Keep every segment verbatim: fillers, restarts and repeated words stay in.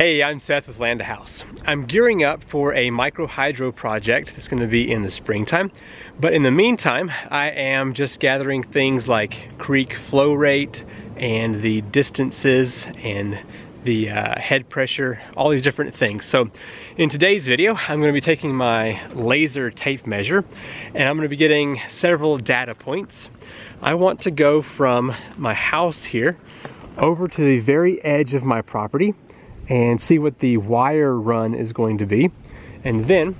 Hey, I'm Seth with Land to House. I'm gearing up for a micro hydro project that's going to be in the springtime. But in the meantime, I am just gathering things like creek flow rate and the distances and the uh, head pressure, all these different things. So in today's video, I'm going to be taking my laser tape measure and I'm going to be getting several data points. I want to go from my house here over to the very edge of my property and see what the wire run is going to be. And then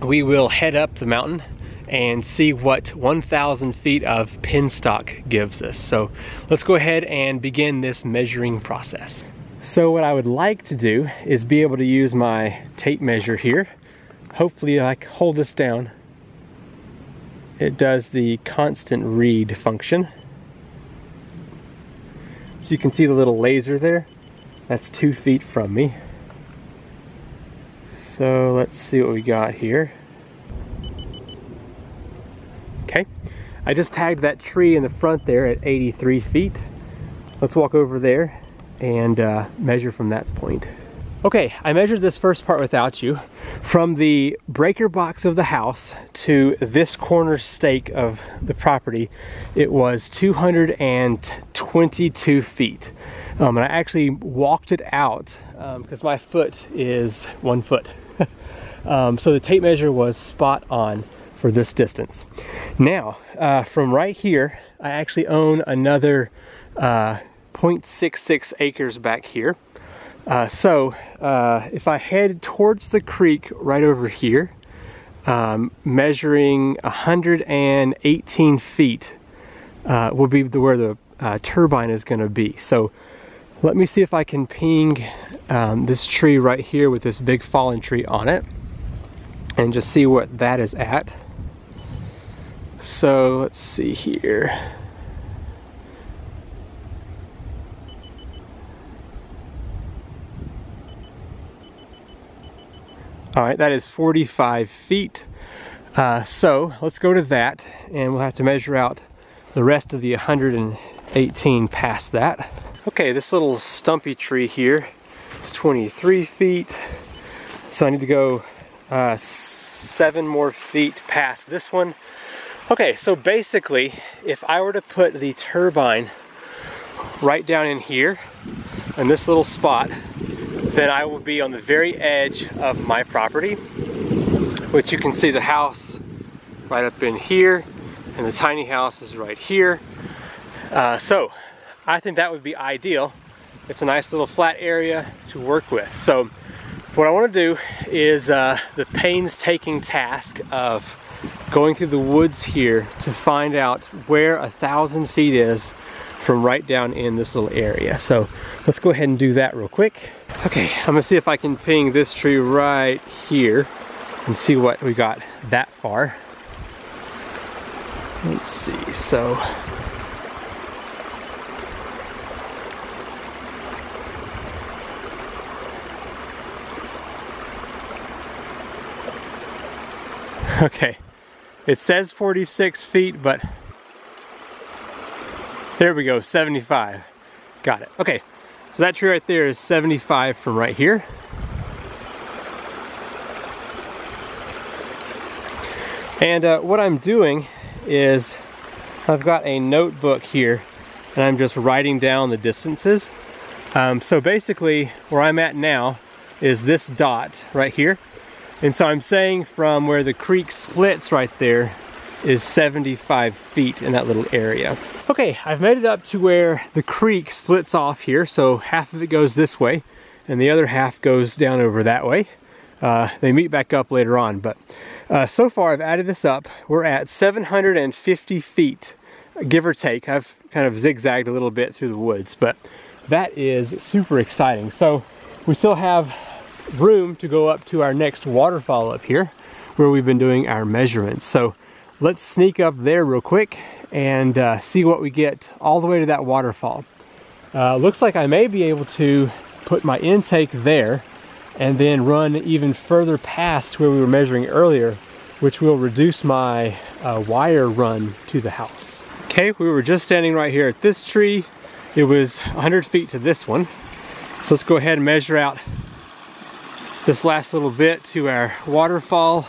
we will head up the mountain and see what one thousand feet of penstock gives us. So let's go ahead and begin this measuring process. So what I would like to do is be able to use my tape measure here. Hopefully I can hold this down. It does the constant read function. So you can see the little laser there. That's two feet from me. So let's see what we got here. Okay, I just tagged that tree in the front there at eighty-three feet. Let's walk over there and uh, measure from that point. Okay, I measured this first part without you. From the breaker box of the house to this corner stake of the property, it was two hundred twenty-two feet. Um, and I actually walked it out because um, my foot is one foot. um, so the tape measure was spot on for this distance. Now, uh, from right here, I actually own another uh, zero point six six acres back here. Uh, so uh, if I head towards the creek right over here, um, measuring one hundred eighteen feet uh, will be the, where the uh, turbine is going to be. So let me see if I can ping um, this tree right here with this big fallen tree on it and just see what that is at. So let's see here. All right, that is forty-five feet. Uh, so let's go to that and we'll have to measure out the rest of the one hundred eighteen past that. Okay, this little stumpy tree here is twenty-three feet. So I need to go uh, seven more feet past this one. Okay, so basically, if I were to put the turbine right down in here, in this little spot, then I will be on the very edge of my property, which you can see the house right up in here, and the tiny house is right here. Uh, so I think that would be ideal. It's a nice little flat area to work with. So what I want to do is uh, the painstaking task of going through the woods here to find out where a thousand feet is from right down in this little area. So let's go ahead and do that real quick. Okay, I'm gonna see if I can ping this tree right here and see what we got that far. Let's see, so. Okay, it says forty-six feet, but there we go, seventy-five. Got it. Okay, so that tree right there is seventy-five from right here. And uh, what I'm doing is I've got a notebook here and I'm just writing down the distances. Um, so basically where I'm at now is this dot right here. And so I'm saying from where the creek splits right there is seventy-five feet in that little area. Okay, I've made it up to where the creek splits off here, so half of it goes this way and the other half goes down over that way. Uh, they meet back up later on, but uh, so far I've added this up. We're at seven hundred fifty feet, give or take. I've kind of zigzagged a little bit through the woods, but that is super exciting. So we still have room to go up to our next waterfall up here where we've been doing our measurements. So let's sneak up there real quick and uh, see what we get all the way to that waterfall. Uh, looks like I may be able to put my intake there and then run even further past where we were measuring earlier, which will reduce my uh, wire run to the house. Okay, we were just standing right here at this tree. It was one hundred feet to this one. So let's go ahead and measure out this last little bit to our waterfall.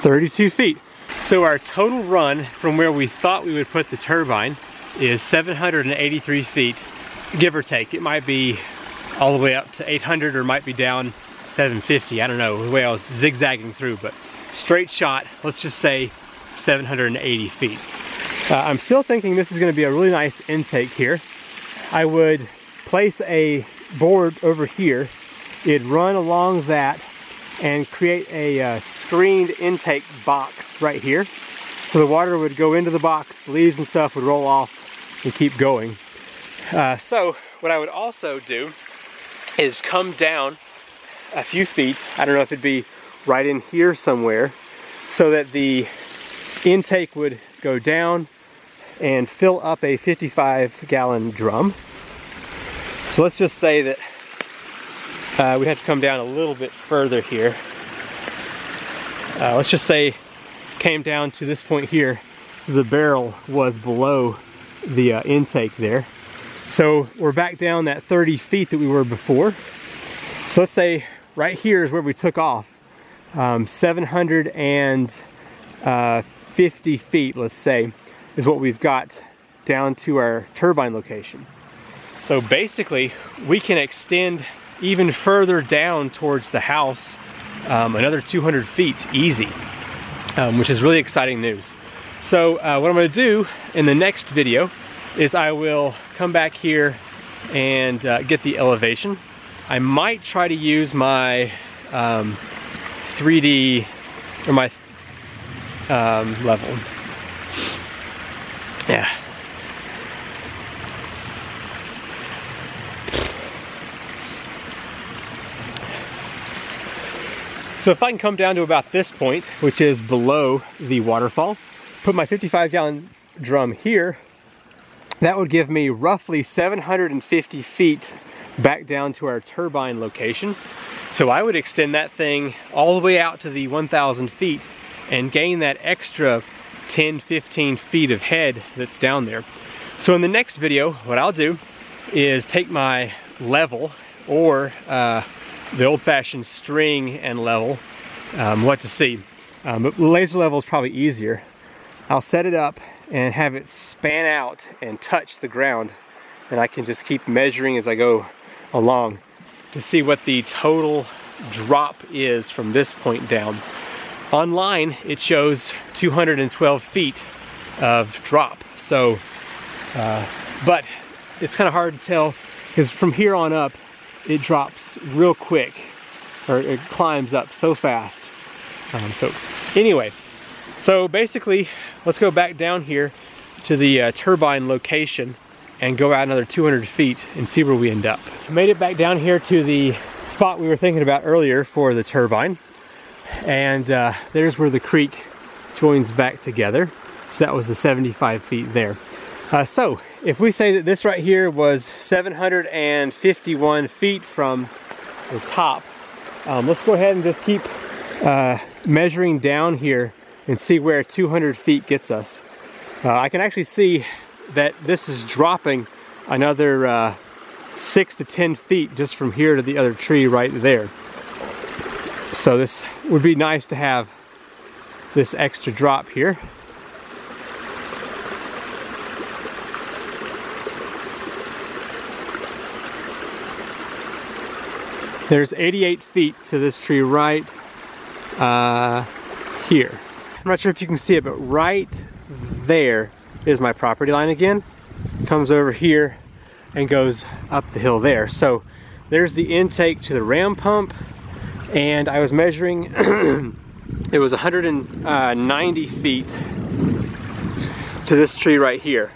thirty-two feet. So our total run from where we thought we would put the turbine is seven hundred eighty-three feet, give or take. It might be all the way up to eight hundred, or might be down seven fifty. I don't know the way I was zigzagging through, but straight shot, let's just say seven hundred eighty feet. Uh, I'm still thinking this is going to be a really nice intake here. I would place a board over here. It'd run along that and create a uh, screened intake box right here. So the water would go into the box, leaves and stuff would roll off and keep going. Uh, so what I would also do is come down a few feet. I don't know if it'd be right in here somewhere, so that the intake would go down and fill up a fifty-five gallon drum. So let's just say that Uh, we have to come down a little bit further here. Uh, let's just say came down to this point here, so the barrel was below the uh, intake there. So we're back down that thirty feet that we were before. So let's say right here is where we took off, um, seven hundred fifty feet, let's say, is what we've got down to our turbine location. So basically we can extend even further down towards the house, um, another two hundred feet easy, um, which is really exciting news. So uh, what I'm gonna do in the next video is I will come back here and uh, get the elevation. I might try to use my um, three D, or my um, level. Yeah. So if I can come down to about this point, which is below the waterfall, put my fifty-five gallon drum here, that would give me roughly seven hundred fifty feet back down to our turbine location. So I would extend that thing all the way out to the one thousand feet and gain that extra ten, fifteen feet of head that's down there. So in the next video, what I'll do is take my level, or uh, the old-fashioned string and level, um, what to see. Um, but laser level is probably easier. I'll set it up and have it span out and touch the ground, and I can just keep measuring as I go along to see what the total drop is from this point down. Online, it shows two hundred twelve feet of drop. So, uh, but it's kind of hard to tell, because from here on up, it drops real quick, or it climbs up so fast. Um, so anyway, so basically, let's go back down here to the uh, turbine location and go out another two hundred feet and see where we end up. Made it back down here to the spot we were thinking about earlier for the turbine. And uh, there's where the creek joins back together. So that was the seventy-five feet there. Uh, so if we say that this right here was seven hundred fifty-one feet from the top, um, let's go ahead and just keep uh, measuring down here and see where two hundred feet gets us. Uh, I can actually see that this is dropping another uh, six to ten feet just from here to the other tree right there. So this would be nice to have this extra drop here. There's eighty-eight feet to this tree right uh, here. I'm not sure if you can see it, but right there is my property line again. Comes over here and goes up the hill there. So there's the intake to the ram pump, and I was measuring, it was one hundred ninety feet to this tree right here.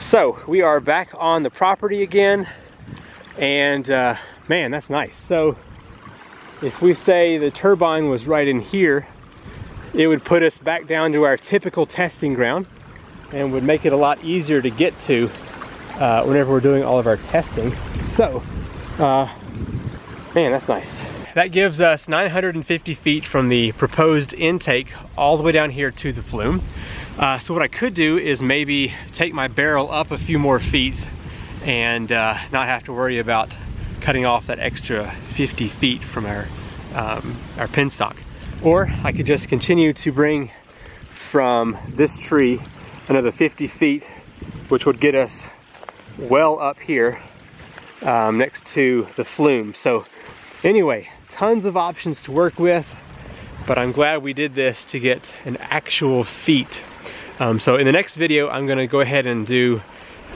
So we are back on the property again, and uh, man, that's nice. So if we say the turbine was right in here, it would put us back down to our typical testing ground and would make it a lot easier to get to uh, whenever we're doing all of our testing. So, uh, man, that's nice. That gives us nine hundred fifty feet from the proposed intake all the way down here to the flume. Uh, so what I could do is maybe take my barrel up a few more feet and uh, not have to worry about cutting off that extra fifty feet from our, um, our penstock. Or I could just continue to bring from this tree another fifty feet, which would get us well up here um, next to the flume. So anyway, tons of options to work with, but I'm glad we did this to get an actual feat. Um, so in the next video, I'm gonna go ahead and do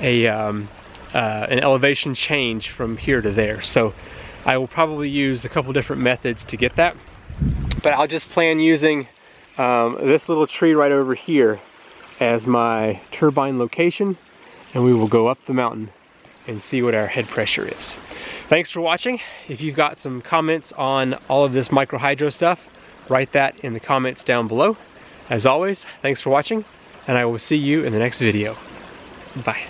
a, um, uh, an elevation change from here to there. So I will probably use a couple different methods to get that, but I'll just plan using um, this little tree right over here as my turbine location, and we will go up the mountain and see what our head pressure is. Thanks for watching. If you've got some comments on all of this micro hydro stuff, write that in the comments down below. As always, thanks for watching, and I will see you in the next video. Bye.